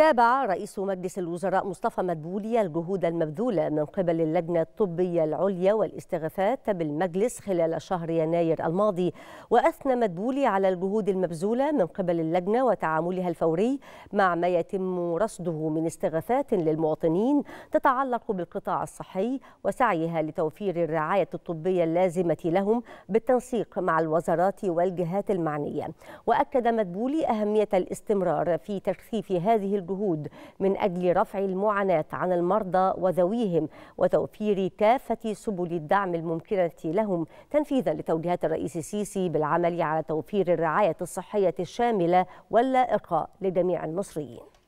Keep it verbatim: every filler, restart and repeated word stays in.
تابع رئيس مجلس الوزراء مصطفى مدبولي الجهود المبذولة من قبل اللجنة الطبية العليا والاستغاثات بالمجلس خلال شهر يناير الماضي، وأثنى مدبولي على الجهود المبذولة من قبل اللجنة وتعاملها الفوري مع ما يتم رصده من استغاثات للمواطنين تتعلق بالقطاع الصحي وسعيها لتوفير الرعاية الطبية اللازمة لهم بالتنسيق مع الوزارات والجهات المعنية. وأكد مدبولي أهمية الاستمرار في تكثيف هذه الجهود من أجل رفع المعاناة عن المرضى وذويهم وتوفير كافة سبل الدعم الممكنة لهم تنفيذا لتوجيهات الرئيس السيسي بالعمل على توفير الرعاية الصحية الشاملة واللائقة لجميع المصريين.